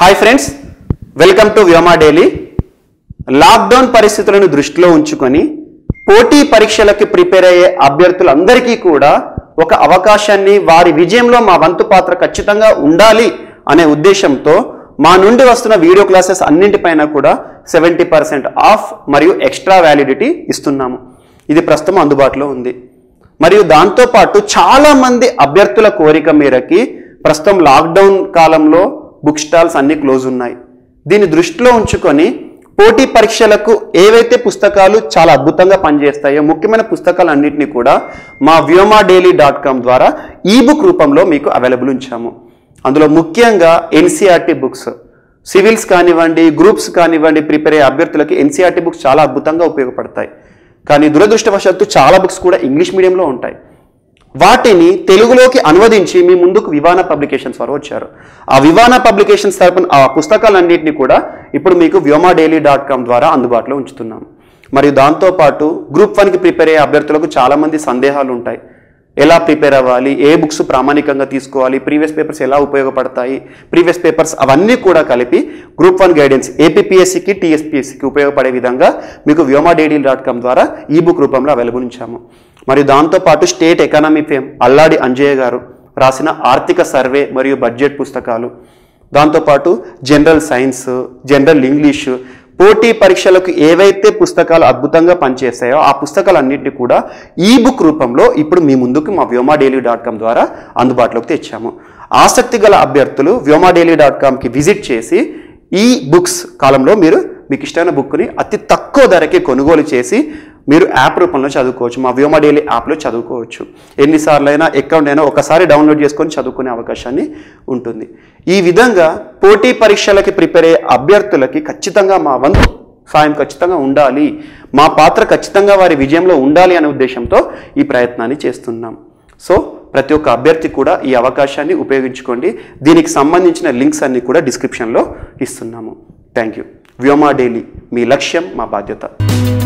Hi friends, welcome to Vyoma daily. Lockdown పరిస్థితులను దృష్టిలో ఉంచుకొని పోటీ పరీక్షలకి ప్రిపేర్ అయ్యే అభ్యర్థులందరికీ కూడా ఒక అవకాశాన్ని, వారి విజయంలో మా వంతు పాత్ర ఖచ్చితంగా ఉండాలి అనే ఉద్దేశంతో మా నుండి వస్తున్న వీడియో క్లాసెస్ అన్నింటిపైన కూడా 70% ఆఫ్ మరియు ఎక్స్ట్రా వ్యాలిడిటీ ఇస్తున్నాము. ఇది ప్రస్తుతం అందుబాటులో ఉంది. మరియు దాంతోపాటు చాలామంది అభ్యర్థుల కోరిక మేరకి ప్రస్తుతం లాక్డౌన్ కాలంలో బుక్ స్టాల్స్ అన్నీ క్లోజ్ ఉన్నాయి. దీన్ని దృష్టిలో ఉంచుకొని పోటీ పరీక్షలకు ఏవైతే పుస్తకాలు చాలా అద్భుతంగా పనిచేస్తాయో ముఖ్యమైన పుస్తకాలు అన్నింటినీ కూడా మా vyomadaily.com ద్వారా ఈబుక్ రూపంలో మీకు అవైలబుల్ ఉంచాము. అందులో ముఖ్యంగా NCERT బుక్స్, సివిల్స్ కానివ్వండి, గ్రూప్స్ కానివ్వండి, ప్రిపేర్ అయ్యే అభ్యర్థులకి NCERT బుక్స్ చాలా అద్భుతంగా ఉపయోగపడతాయి. కానీ దురదృష్టవశాత్తు చాలా బుక్స్ కూడా ఇంగ్లీష్ మీడియంలో ఉంటాయి. వాటిని తెలుగులోకి అనువదించి మీ ముందుకు వివాన పబ్లికేషన్స్ వారు వచ్చారు. ఆ వివాన పబ్లికేషన్స్ తరపున ఆ పుస్తకాలన్నింటినీ కూడా ఇప్పుడు మీకు vyomadaily.com ద్వారా అందుబాటులో ఉంచుతున్నాం. మరియు దాంతోపాటు గ్రూప్ 1కి ప్రిపేర్ అయ్యే అభ్యర్థులకు చాలామంది సందేహాలు ఉంటాయి. ఎలా ప్రిపేర్ అవ్వాలి, ఏ బుక్స్ ప్రామాణికంగా తీసుకోవాలి, ప్రీవియస్ పేపర్స్ ఎలా ఉపయోగపడతాయి, ప్రీవియస్ పేపర్స్ అవన్నీ కూడా కలిపి గ్రూప్ 1 గైడెన్స్ APPSCకి TSPSCకి ఉపయోగపడే విధంగా మీకు vyomadaily.com ద్వారా ఈ బుక్ రూపంలో అవైలబుల్ ఉంచాము. మరియు దాంతోపాటు state economy fame Alladi Anjaiah గారు రాసిన ఆర్థిక సర్వే మరియు బడ్జెట్ పుస్తకాలు, దాంతోపాటు జనరల్ సైన్స్, జనరల్ ఇంగ్లీషు, పోటీ పరీక్షలకు ఏవైతే పుస్తకాలు అద్భుతంగా పనిచేస్తాయో ఆ పుస్తకాలన్నింటినీ కూడా ఈ బుక్ రూపంలో ఇప్పుడు మీ ముందుకు మా vyomadaily.com ద్వారా అందుబాటులోకి తెచ్చాము. ఆసక్తి గల అభ్యర్థులు vyomadaily.comకి విజిట్ చేసి ఈ బుక్స్ కాలంలో మీరు మీకు ఇష్టమైన బుక్ని అతి తక్కువ ధరకే కొనుగోలు చేసి మీరు యాప్ రూపంలో చదువుకోవచ్చు. మా వ్యోమా డైలీ యాప్లో చదువుకోవచ్చు. ఎన్నిసార్లు అయినా, అకౌంట్ అయినా ఒకసారి డౌన్లోడ్ చేసుకొని చదువుకునే అవకాశాన్ని ఉంటుంది. ఈ విధంగా పోటీ పరీక్షలకి ప్రిపేర్ అయ్యే అభ్యర్థులకి ఖచ్చితంగా మా వంతు సాయం ఖచ్చితంగా ఉండాలి, మా పాత్ర ఖచ్చితంగా వారి విజయంలో ఉండాలి అనే ఉద్దేశంతో ఈ ప్రయత్నాన్ని చేస్తున్నాం. సో ప్రతి ఒక్క అభ్యర్థి కూడా ఈ అవకాశాన్ని ఉపయోగించుకోండి. దీనికి సంబంధించిన లింక్స్ అన్నీ కూడా డిస్క్రిప్షన్లో ఇస్తున్నాము. Thank you. వ్యోమా డైలీ, మీ లక్ష్యం మా బాధ్యత.